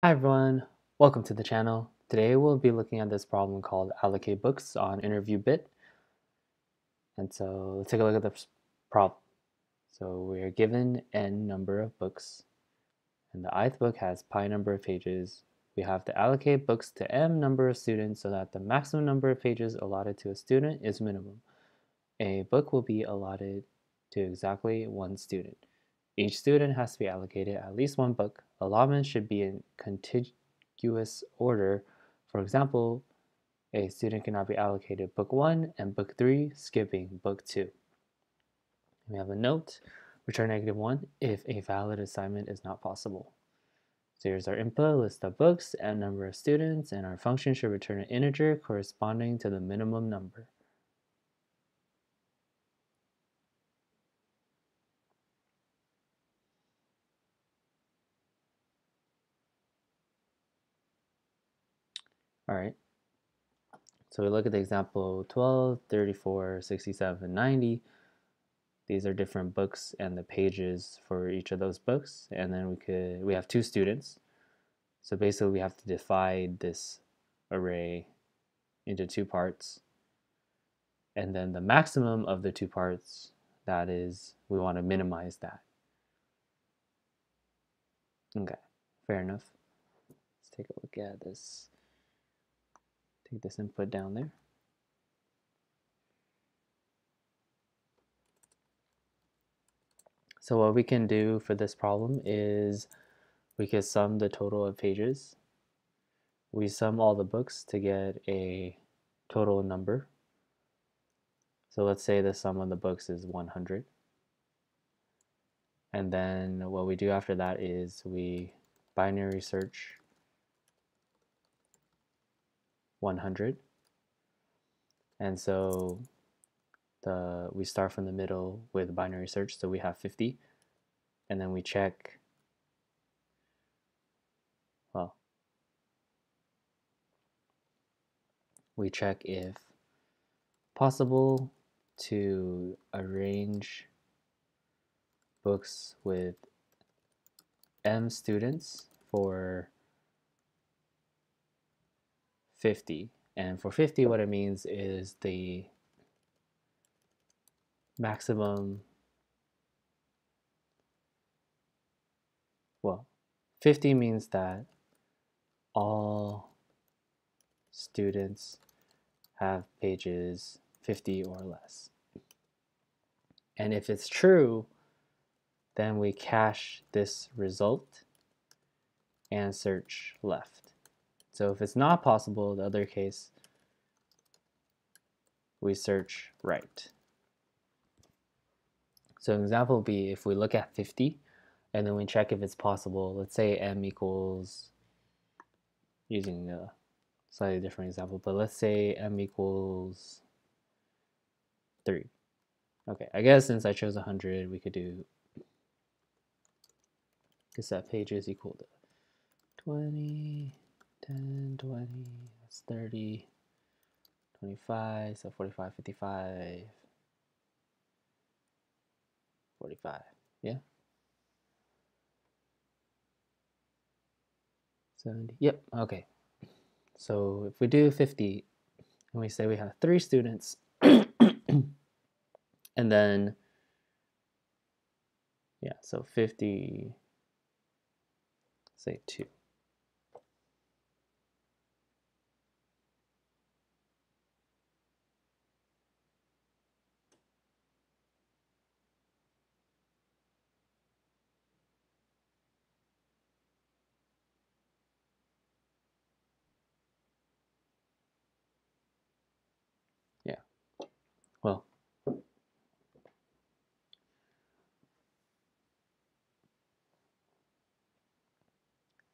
Hi everyone, welcome to the channel. Today we'll be looking at this problem called allocate books on InterviewBit. And so let's take a look at this problem. So we are given n number of books, and the ith book has pi number of pages. We have to allocate books to m number of students so that the maximum number of pages allotted to a student is minimum. A book will be allotted to exactly one student. Each student has to be allocated at least one book. Allotments should be in contiguous order. For example, a student cannot be allocated book 1 and book 3, skipping book 2. We have a note, return -1 if a valid assignment is not possible. So here's our input, list of books, and number of students, and our function should return an integer corresponding to the minimum number. All right, so we look at the example 12, 34, 67, 90. These are different books and the pages for each of those books. And then we have two students. So basically we have to divide this array into two parts. And then the maximum of the two parts, that is, we want to minimize that. Okay, fair enough. Let's take a look at this. Take this input down there. So what we can do for this problem is we can sum the total of pages. We sum all the books to get a total number. So let's say the sum of the books is 100. And then what we do after that is we binary search 100, and so we start from the middle with binary search, so we have 50, and then we check, well, we check if possible to arrange books with m students for 50, and for 50 what it means is the maximum, well, 50 means that all students have pages 50 or less. And if it's true, then we cache this result and search left. So if it's not possible, the other case, we search right. So an example would be if we look at 50 and then we check if it's possible, let's say m equals, using a slightly different example, but let's say m equals 3. Okay, I guess since I chose 100, we could do cassette pages equal to 20. 10, 20, that's 30, 25, so 45, 55, 45, yeah? 70, yep, okay. So if we do 50, and we say we have 3 students, and then, yeah, so 50, say 2. Well,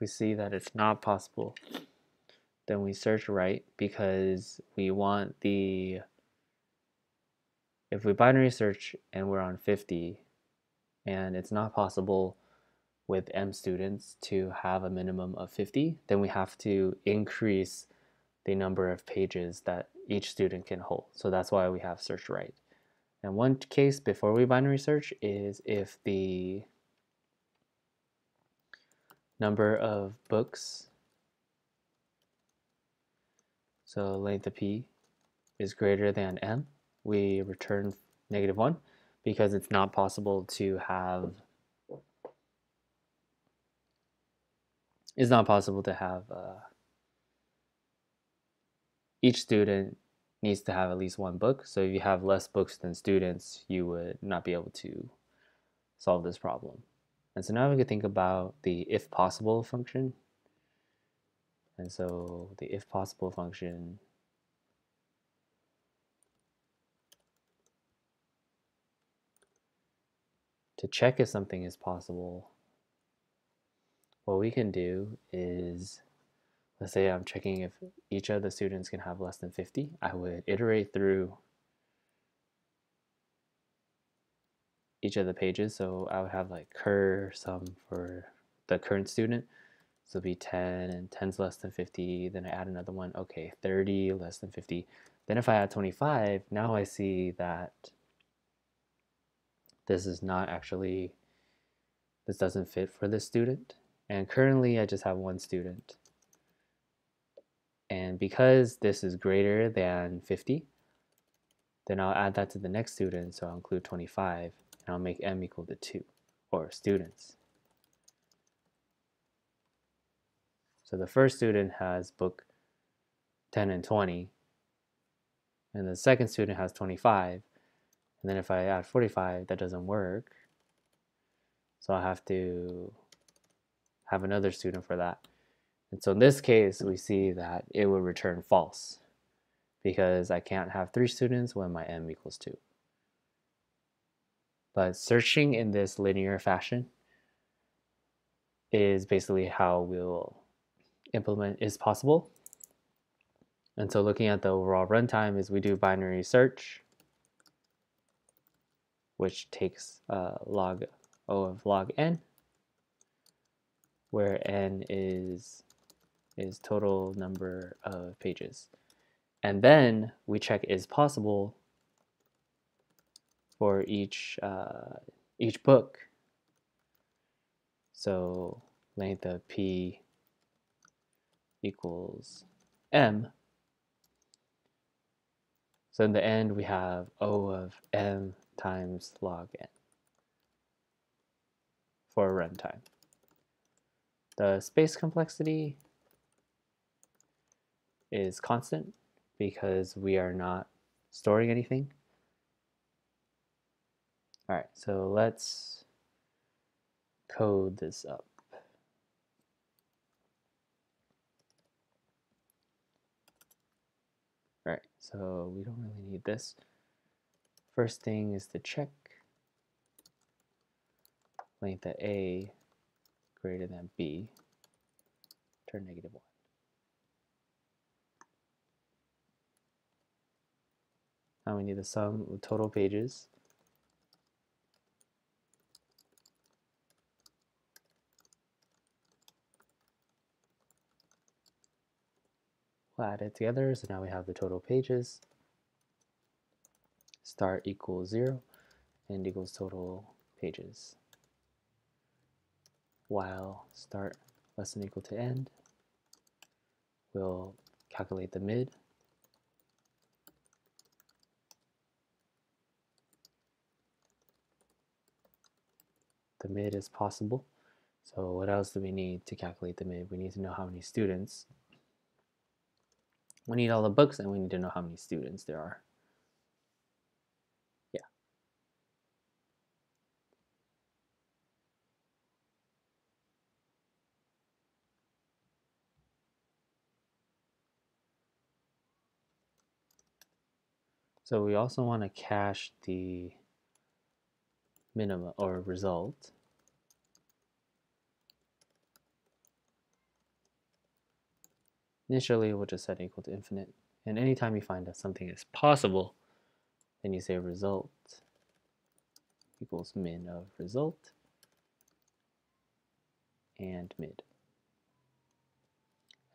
we see that it's not possible, then we search right, because we want the, if we binary search and we're on 50 and it's not possible with m students to have a minimum of 50, then we have to increase the number of pages that each student can hold. So that's why we have search right. And one case before we binary search is if the number of books, so length of p is greater than n, we return -1 because it's not possible to have each student needs to have at least one book. So if you have less books than students, you would not be able to solve this problem. And so now we can think about the if possible function. And so the if possible function to check if something is possible, what we can do is, let's say I'm checking if each of the students can have less than 50. I would iterate through each of the pages. So I would have like cur sum for the current student. So it'd be 10, and 10's less than 50. Then I add another one. Okay, 30 less than 50. Then if I add 25, now I see that this is not actually, this doesn't fit for this student. And currently I just have one student. And because this is greater than 50, then I'll add that to the next student, so I'll include 25, and I'll make m equal to 2, or students. So the first student has book 10 and 20, and the second student has 25, and then if I add 45, that doesn't work, so I'll have to have another student for that. And so in this case, we see that it would return false because I can't have 3 students when my m equals 2. But searching in this linear fashion is basically how we'll implement is possible. And so looking at the overall runtime is we do binary search, which takes log O of log n, where n is total number of pages. And then we check is possible for each book. So length of p equals m. So in the end we have O of m times log n for runtime. The space complexity is constant because we are not storing anything. All right, so let's code this up. All right, so we don't really need this. First thing is to check length of a greater than b, turn -1. Now we need the sum of total pages. We'll add it together, so now we have the total pages. Start equals 0, and equals total pages. While start less than or equal to end, we'll calculate the mid. The mid is possible. So what else do we need to calculate the mid? We need to know how many students. We need all the books, and we need to know how many students there are. So we also want to cache the minima or result. Initially, we'll just set equal to infinite. And anytime you find that something is possible, then you say result equals min of result and mid.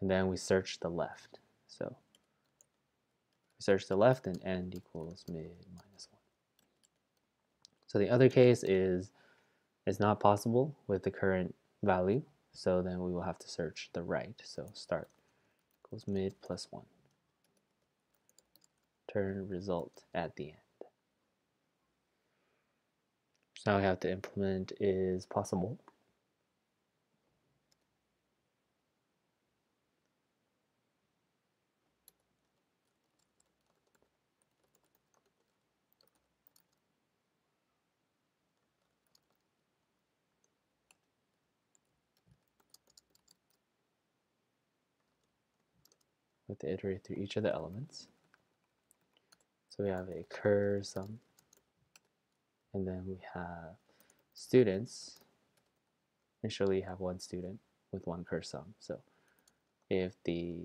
And then we search the left. So search the left, and end equals mid minus 1. So the other case is it's not possible with the current value, So then we will have to search the right. So start equals mid plus 1. Turn result at the end. So now we have to implement is possible. We have to iterate through each of the elements. So we have a cur sum, and then we have students. Initially, you have one student with one cur sum. So if the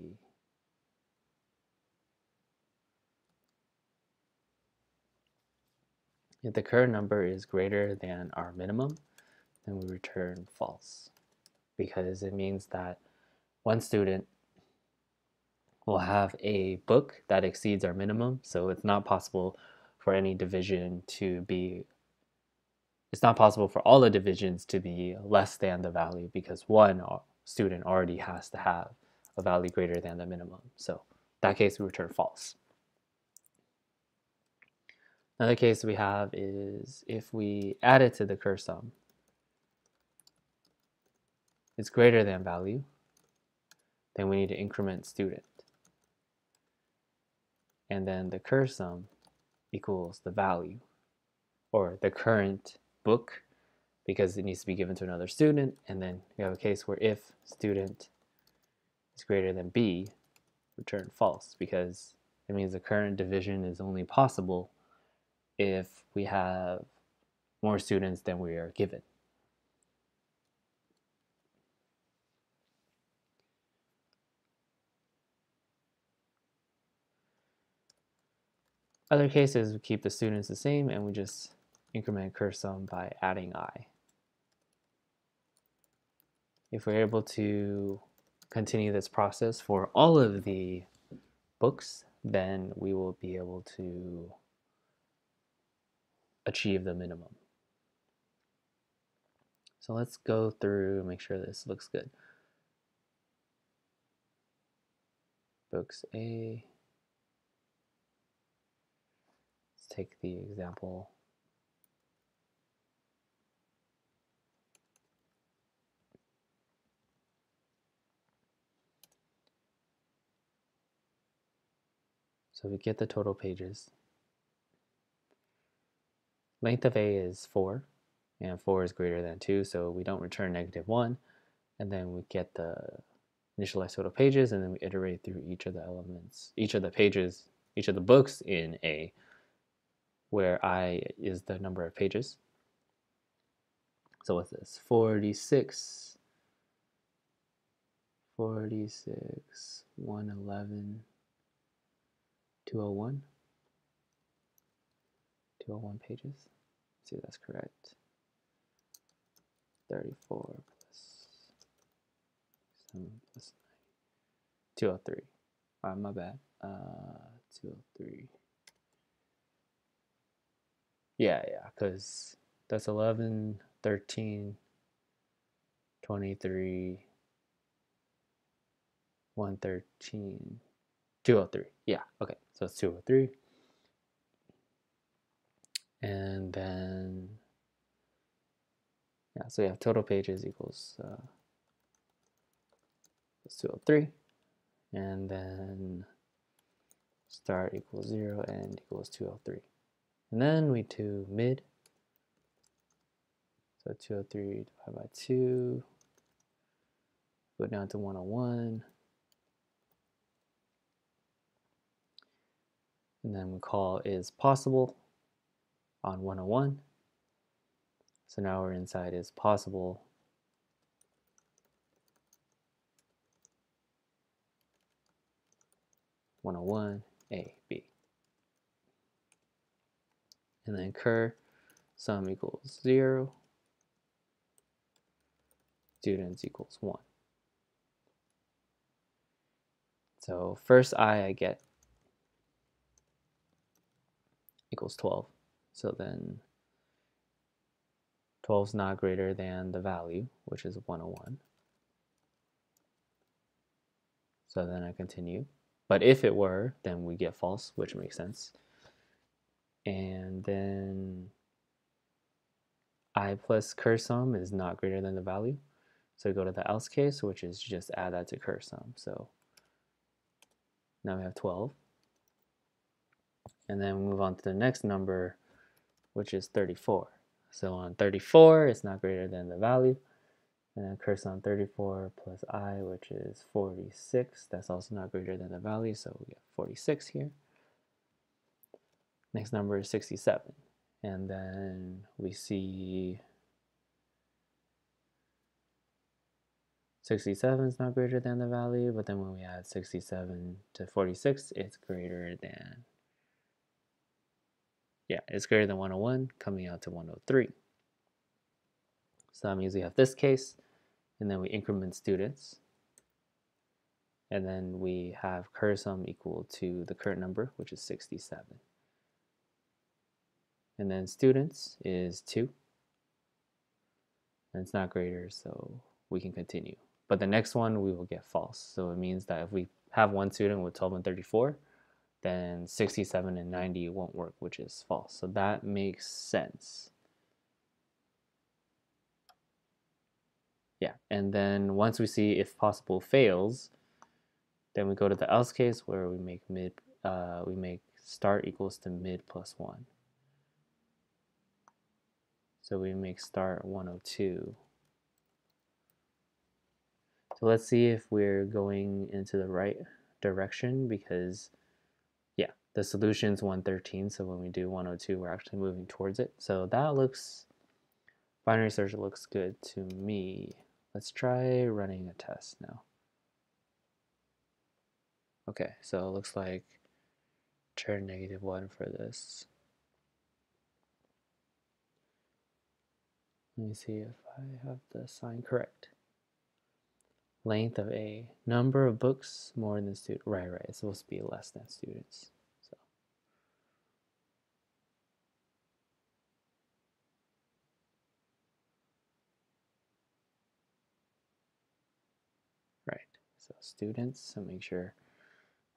cur number is greater than our minimum, then we return false, because it means that one student we'll have a book that exceeds our minimum, so it's not possible for any division to be, it's not possible for all the divisions to be less than the value, because one student already has to have a value greater than the minimum. So in that case, we return false. Another case we have is if we add it to the cur sum, it's greater than value, then we need to increment student. And then the cur sum equals the value, or the current book, because it needs to be given to another student. And then we have a case where if student is greater than b, return false, because it means the current division is only possible if we have more students than we are given. Other cases, we keep the students the same and we just increment cur sum by adding i. If we're able to continue this process for all of the books, then we will be able to achieve the minimum. So let's go through and make sure this looks good. Books A. Take the example. So we get the total pages. Length of A is 4, and 4 is greater than 2, so we don't return -1, and then we get the initialized total pages, and then we iterate through each of the elements, each of the pages, each of the books in A, where I is the number of pages. So what's this? 46, 46, 111, 201, 201 pages. Let's see if that's correct. 34 plus 7 plus 9, 203. All right, my bad. 203. Yeah, because that's 11, 13, 23, 113, 203. Yeah, okay, so it's 203. And then, yeah, so we have total pages equals 203. And then start equals 0, end equals 203. And then we do mid. So 203 divided by 2. Go down to 101. And then we call is possible on 101. So now we're inside is possible. A, B. And then cur sum equals 0, students equals 1. So first I get equals 12. So then 12 is not greater than the value, which is 101. So then I continue. But if it were, then we get false, which makes sense. And then I plus cur sum is not greater than the value. So go to the else case, which is just add that to cur sum. So now we have 12. And then move on to the next number, which is 34. So on 34, it's not greater than the value. And then cur sum 34 plus I, which is 46. That's also not greater than the value, so we get 46 here. Next number is 67. And then we see 67 is not greater than the value, but then when we add 67 to 46, it's greater than, yeah, it's greater than 101, coming out to 103. So that means we have this case, and then we increment students, and then we have cur sum equal to the current number, which is 67. And then students is 2, and it's not greater, so we can continue. But the next one we will get false, so it means that if we have one student with 12 and 34, then 67 and 90 won't work, which is false. So that makes sense. Yeah, and then once we see if possible fails, then we go to the else case where we make start equals to mid plus 1. So we make start 102. So let's see if we're going into the right direction, because yeah, the solution's 113, so when we do 102, we're actually moving towards it. So that looks, binary search looks good to me. Let's try running a test now. Okay, so it looks like turn -1 for this. Let me see if I have the sign correct. Length of A. Number of books more than students. Right, it's supposed to be less than students. So right. So students, so make sure,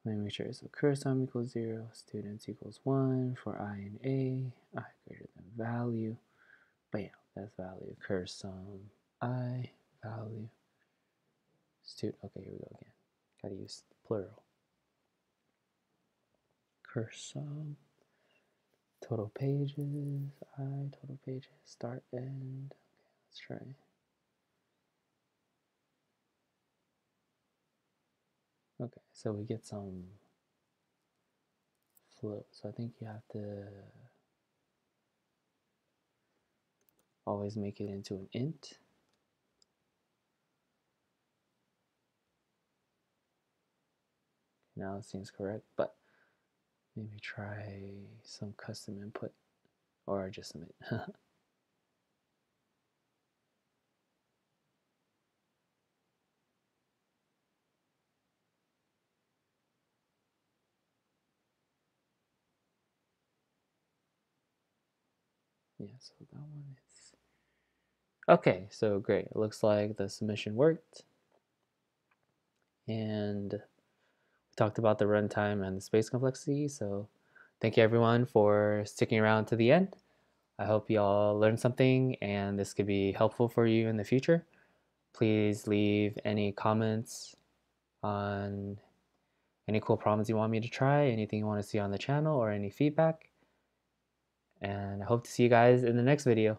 let me make sure, so cur sum equals 0, students equals 1 for I and A, I greater than value. But yeah, that's value, cur sum I, value, student. Okay, here we go again. Gotta use the plural. Cur sum, total pages, I, total pages, start, end. Okay, let's try. Okay, so we get some float. So I think you have to always make it into an int. Now it seems correct, but maybe try some custom input or just submit. Yeah, so that one is okay. So great, it looks like the submission worked, and we talked about the runtime and the space complexity. So thank you everyone for sticking around to the end. I hope you all learned something and this could be helpful for you in the future. Please leave any comments on any cool problems you want me to try, anything you want to see on the channel, or any feedback. And I hope to see you guys in the next video.